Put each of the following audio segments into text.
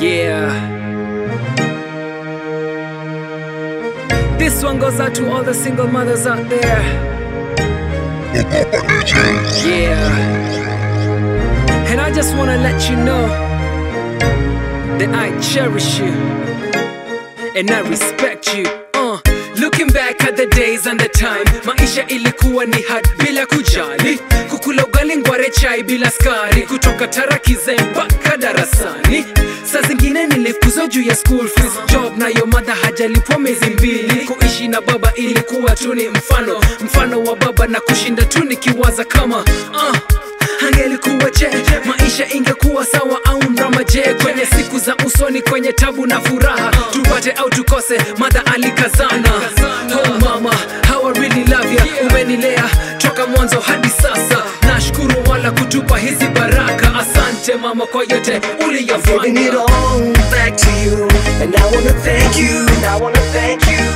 Yeah. This one goes out to all the single mothers out there. Yeah. And I just want to let you know that I cherish you and I respect you. Looking back at the days and the time, maisha ilikuwa ni hard bila kujali, kukula ugali ngware chai bila skari, kutoka tarakize mpaka darasani. Saa zingine nilifukuzwa juu ya school fees, job na yo mother hajalipwa miezi mbili. Kuishi na baba ilikuwa tu ni mfano wa baba, na kushinda tu nikiwaza kama angelikuwa je, maisha ingekuwa sawa au mrama je, kwenye siku za usoni, kwenye tabu na furaha, tupate au tukose, mother alikazana. Oh mama, how I really love ya, umenilea toka mwanzo hadi sasa, nashukuru wala kutupa hizi baraka. Asante mama kwa yote uliyofanya. Giving it all back to you, and I wanna thank you,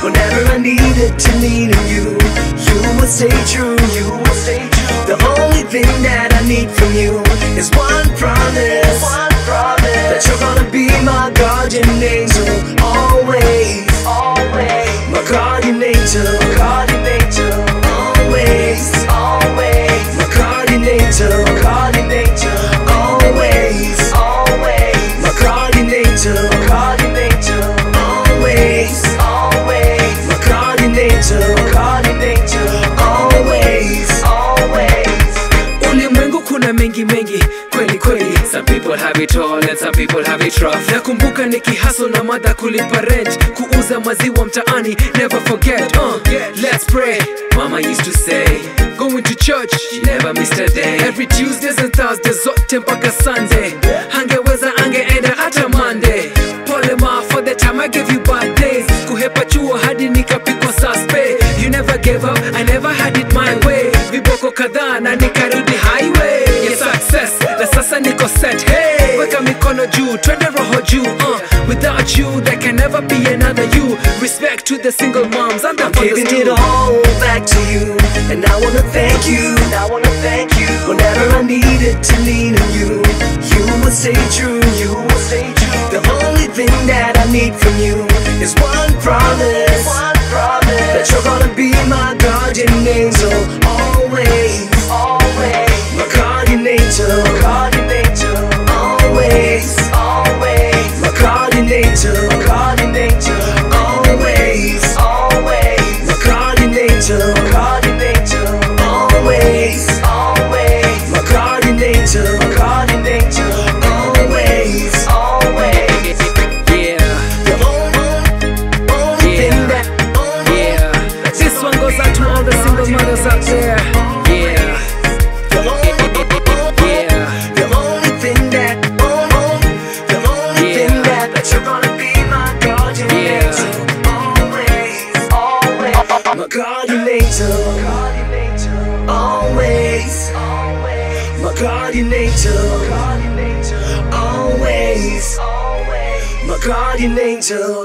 whenever I needed to need you, you will stay true, The only thing that I need from you is one promise that you're gonna be my guardian angel, always. My guardian angel, always. My guardian angel, always. My guardian angel, always. My guardian angel, mengi kweli. Some people have it all and some people have it rough. Nakumbuka nikihaso na mada kulipa rent, kuuza maziwa mtaani, never forget. Let's pray, mama used to say, going to church she never missed a day, every Tuesdays and Thursdays zote mpaka Sunday, hangeweza angeenda hata Monday. Pole ma for the time I gave you bad days, kuhepa chuo hadi nikapikwa saspe. You never gave up, I never had it my way, viboko kadhaa na nikarudi highway. Na sasa niko set, hey, weka mikono juu, twende roho juu. Without you, there can never be another you. Respect to the single moms and the fathers too. I'm giving it all back to you, and I wanna thank you, whenever I needed to lean on you, you will stay true, The only thing that I need from you is one promise, that you're gonna be my guardian angel, always. My guardian angel, always. My guardian angel, always. My guardian angel, always. My guardian angel, always. Yeah. This one goes out to all the single mothers out there. Always. My guardian angel, always. My guardian angel.